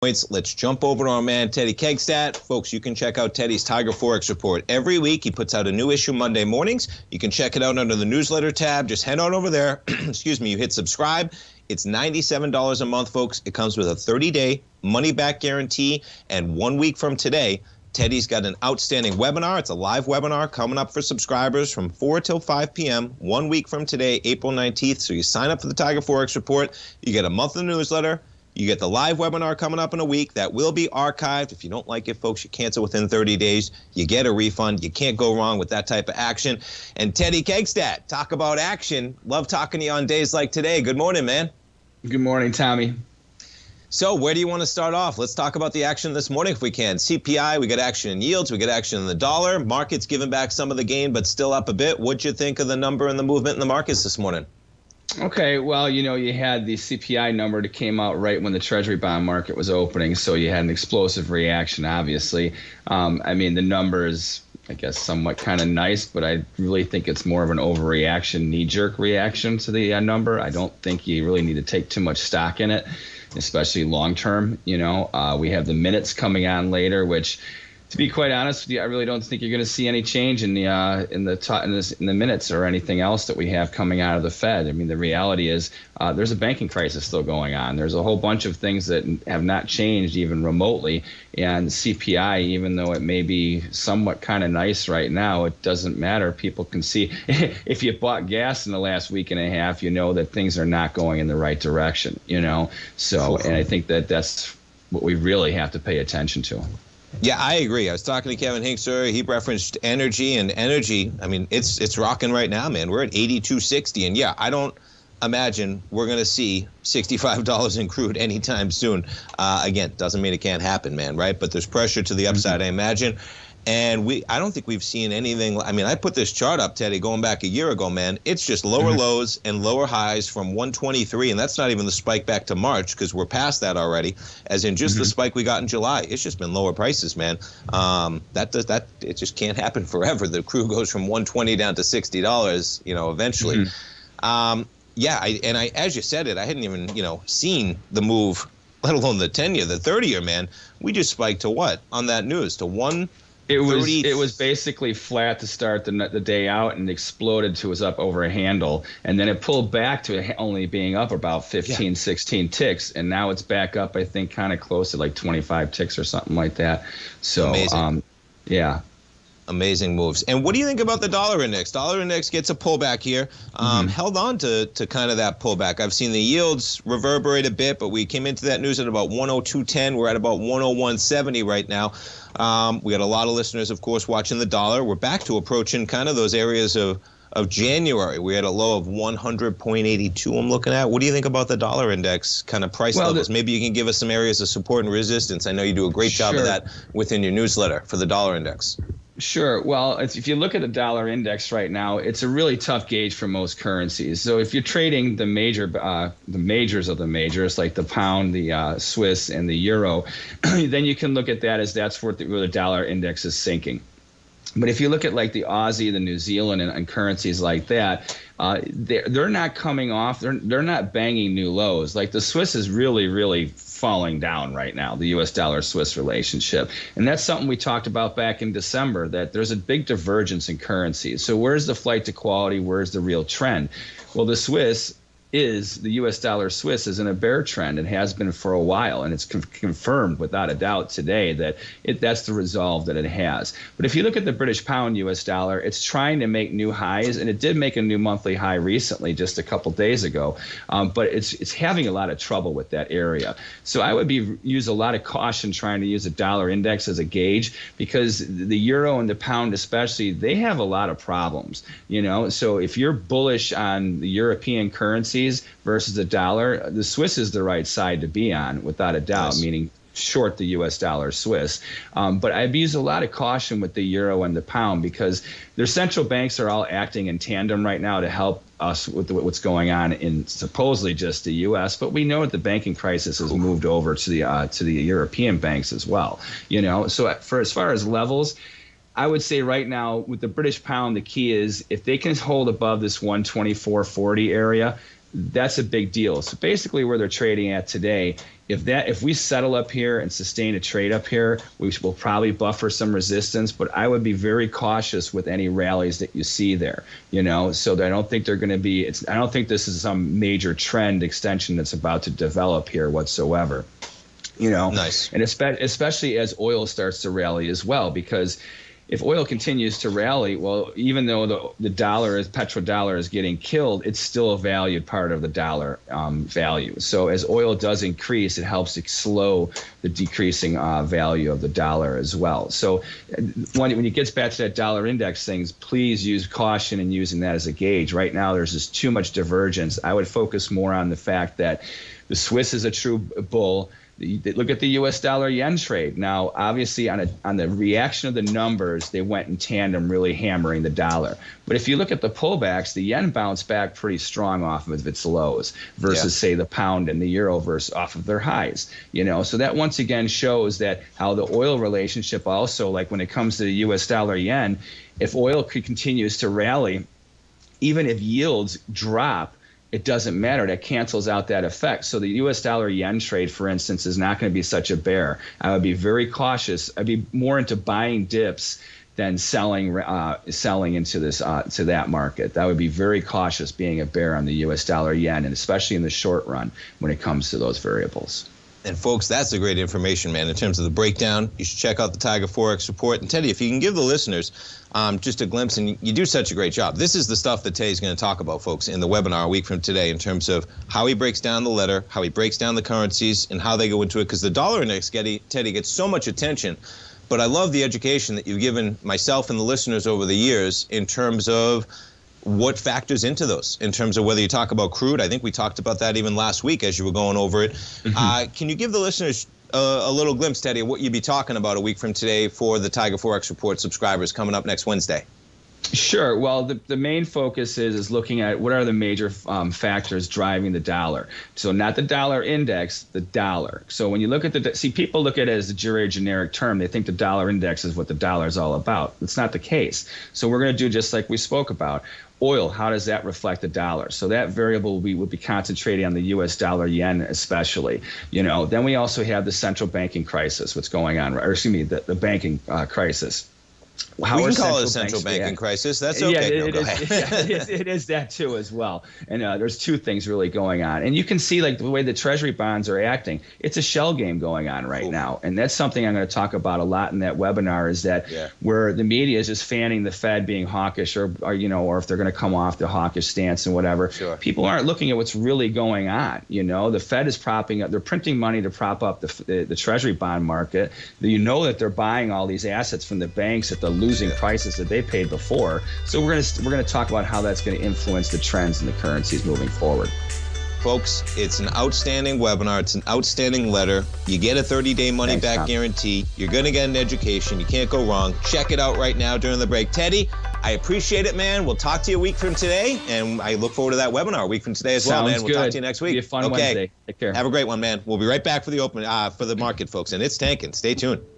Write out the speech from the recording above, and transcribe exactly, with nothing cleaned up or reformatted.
Let's jump over to our man Teddy Kekstadt. Folks, you can check out Teddy's Tiger Forex Report. Every week he puts out a new issue Monday mornings. You can check it out under the newsletter tab. Just head on over there. Excuse me. You hit subscribe. It's ninety-seven dollars a month, folks. It comes with a thirty day money-back guarantee. And one week from today, Teddy's got an outstanding webinar. It's a live webinar coming up for subscribers from four till five P M one week from today, April nineteenth. So you sign up for the Tiger Forex Report. You get a month of the newsletter. You get the live webinar coming up in a week. That will be archived. If you don't like it, folks, you cancel within thirty days. You get a refund. You can't go wrong with that type of action. And Teddy Kekstadt, talk about action. Love talking to you on days like today. Good morning, man. Good morning, Tommy. So where do you want to start off? Let's talk about the action this morning if we can. C P I, we got action in yields. We got action in the dollar. Market's giving back some of the gain, but still up a bit. What'd you think of the number and the movement in the markets this morning? Okay, well, you know, you had the C P I number that came out right when the Treasury bond market was opening, so you had an explosive reaction, obviously. Um, I mean, the number is, I guess, somewhat kind of nice, but I really think it's more of an overreaction, knee-jerk reaction to the uh, number. I don't think you really need to take too much stock in it, especially long-term. You know, uh, we have the minutes coming on later, which, to be quite honest with you, I really don't think you're going to see any change in the uh, in the t in, this, in the minutes or anything else that we have coming out of the Fed. I mean, the reality is uh, there's a banking crisis still going on. There's a whole bunch of things that have not changed even remotely. And C P I, even though it may be somewhat kind of nice right now, it doesn't matter. People can see if you bought gas in the last week and a half, you know that things are not going in the right direction. You know, so and I think that that's what we really have to pay attention to. Yeah, I agree. I was talking to Kevin Hinks earlier. He referenced energy and energy. I mean, it's it's rocking right now, man. We're at eighty-two sixty. And yeah, I don't imagine we're going to see sixty-five dollars in crude anytime soon. Uh, again, doesn't mean it can't happen, man, right? But there's pressure to the upside, mm-hmm. I imagine. And we, I don't think we've seen anything. I mean, I put this chart up, Teddy, going back a year ago, man. It's just lower lows and lower highs from one twenty-three. And that's not even the spike back to March because we're past that already, as in just mm-hmm. the spike we got in July. It's just been lower prices, man. Um, that does that. It just can't happen forever. The crude goes from one twenty down to sixty dollars, you know, eventually. Mm-hmm. um, yeah. I, and I, as you said it, I hadn't even, you know, seen the move, let alone the ten year, the thirty year, man. We just spiked to what on that news to one. It was it was basically flat to start the, the day out and exploded to was up over a handle. And then it pulled back to only being up about fifteen, yeah. sixteen ticks. And now it's back up, I think, kind of close to like twenty-five ticks or something like that. So, amazing. Um, yeah. Amazing moves. And what do you think about the dollar index? Dollar index gets a pullback here. Um, mm-hmm. Held on to, to kind of that pullback. I've seen the yields reverberate a bit, but we came into that news at about one oh two ten. We're at about one oh one seventy right now. Um, we got a lot of listeners, of course, watching the dollar. We're back to approaching kind of those areas of, of January. We had a low of one hundred point eight two I'm looking at. What do you think about the dollar index kind of price well, levels? Maybe you can give us some areas of support and resistance. I know you do a great sure. job of that within your newsletter for the dollar index. Sure. Well, if you look at the dollar index right now, it's a really tough gauge for most currencies. So if you're trading the major, uh, the majors of the majors, like the pound, the uh, Swiss, and the euro, then you can look at that as that's where the, where the dollar index is sinking. But if you look at like the Aussie, the New Zealand, and, and currencies like that, uh, they're, they're not coming off. They're, they're not banging new lows. Like the Swiss is really, really falling down right now, the U S dollar Swiss relationship. And that's something we talked about back in December, that there's a big divergence in currencies. So where's the flight to quality? Where's the real trend? Well, the Swiss is the U S dollar Swiss is in a bear trend and has been for a while. And it's con confirmed without a doubt today that it that's the resolve that it has. But if you look at the British pound U S dollar, it's trying to make new highs. And it did make a new monthly high recently, just a couple days ago. Um, but it's it's having a lot of trouble with that area. So I would be use a lot of caution trying to use a dollar index as a gauge, because the euro and the pound especially, they have a lot of problems. You know, so if you're bullish on the European currency versus the dollar, the Swiss is the right side to be on without a doubt, yes. meaning short the U S dollar Swiss. Um, but I've used a lot of caution with the euro and the pound because their central banks are all acting in tandem right now to help us with what's going on in supposedly just the U S, but we know that the banking crisis has moved over to the uh, to the European banks as well. You know, so for as far as levels, I would say right now with the British pound, the key is if they can hold above this one twenty-four forty area, that's a big deal. So basically where they're trading at today If that, if we settle up here and sustain a trade up here, we will probably buffer some resistance. But I would be very cautious with any rallies that you see there. You know, so I don't think they're going to be. It's, I don't think this is some major trend extension that's about to develop here whatsoever. You know, nice. And especially as oil starts to rally as well, because if oil continues to rally, well, even though the the dollar is petrodollar is getting killed, it's still a valued part of the dollar um, value. So as oil does increase, it helps to slow the decreasing uh, value of the dollar as well. So when when it gets back to that dollar index things, please use caution in using that as a gauge. Right now, there's just too much divergence. I would focus more on the fact that the Swiss is a true bull. Look at the U S dollar yen trade. Now, obviously, on a, on the reaction of the numbers, they went in tandem, really hammering the dollar. But if you look at the pullbacks, the yen bounced back pretty strong off of its lows versus, yeah. say, the pound and the euro versus off of their highs. You know, so that once again shows that how the oil relationship also, like when it comes to the U S dollar yen, if oil continues to rally, even if yields drop, it doesn't matter. That cancels out that effect. So the U S dollar yen trade, for instance, is not going to be such a bear. I would be very cautious. I'd be more into buying dips than selling uh, selling into this uh, to that market. That would be very cautious being a bear on the U S dollar yen, and especially in the short run when it comes to those variables. And folks, that's a great information, man. In terms of the breakdown, you should check out the Tiger Forex Report. And Teddy, if you can give the listeners um, just a glimpse, and you do such a great job. This is the stuff that Teddy's going to talk about, folks, in the webinar a week from today in terms of how he breaks down the letter, how he breaks down the currencies, and how they go into it. Because the dollar index, Teddy, gets so much attention. But I love the education that you've given myself and the listeners over the years in terms of what factors into those, in terms of whether you talk about crude. I think we talked about that even last week as you were going over it. Mm-hmm. uh, can you give the listeners a, a little glimpse, Teddy, of what you'd be talking about a week from today for the Tiger Forex Report subscribers coming up next Wednesday? Sure. Well, the, the main focus is, is looking at what are the major um, factors driving the dollar. So not the dollar index, the dollar. So when you look at the – see, people look at it as a very generic term. They think the dollar index is what the dollar is all about. It's not the case. So we're going to do just like we spoke about. Oil, how does that reflect the dollar? So that variable we would be concentrating on the U S dollar yen especially. You know, then we also have the central banking crisis, what's going on, or excuse me, the, the banking uh, crisis. How we can call it a central banking crisis. That's okay. Yeah, it, no, it, is, yeah, it, is, it is that too as well. And uh, there's two things really going on. And you can see like the way the Treasury bonds are acting. It's a shell game going on right Ooh. now. And that's something I'm going to talk about a lot in that webinar is that yeah. where the media is just fanning the Fed being hawkish or, or you know, or if they're going to come off the hawkish stance and whatever. Sure. People aren't looking at what's really going on. You know, the Fed is propping up. They're printing money to prop up the, the, the Treasury bond market. You know that they're buying all these assets from the banks at the losing prices that they paid before. So we're going to we're going to talk about how that's going to influence the trends in the currencies moving forward. Folks, it's an outstanding webinar. It's an outstanding letter. You get a thirty-day money-back guarantee. You're going to get an education. You can't go wrong. Check it out right now during the break. Teddy, I appreciate it, man. We'll talk to you a week from today, and I look forward to that webinar a week from today as well, man. We'll talk to you next week. It'll be a fun Wednesday. Take care. Have a great one, man. We'll be right back for the open uh, for the market, folks, and it's tanking. Stay tuned.